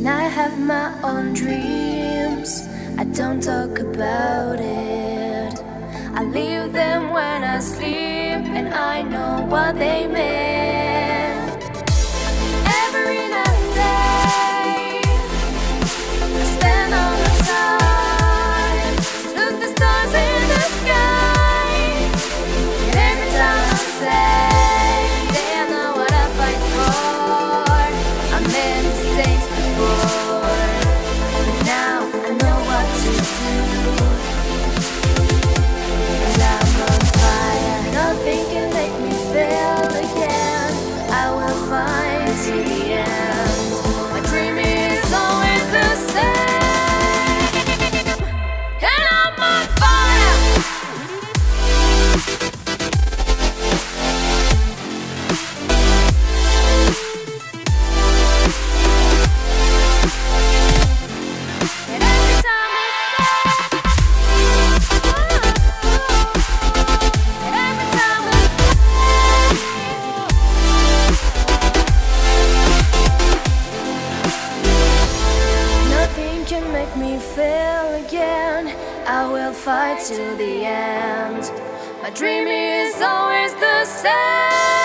and I have my own dreams. I don't talk about it. I leave them when I sleep, and I know what they meant. Every night and day I stand on the side, look the stars in the sky, and every time I say they know what I fight for. I made mistakes before, but now I know what to do. And I'm on fire, nothing can make me fail again. I will fight to the end. My dream is always the same, and I'm on fire. And every time I say, and every time I say, nothing can make me fail again. I will fight till the end. My dream is always the same.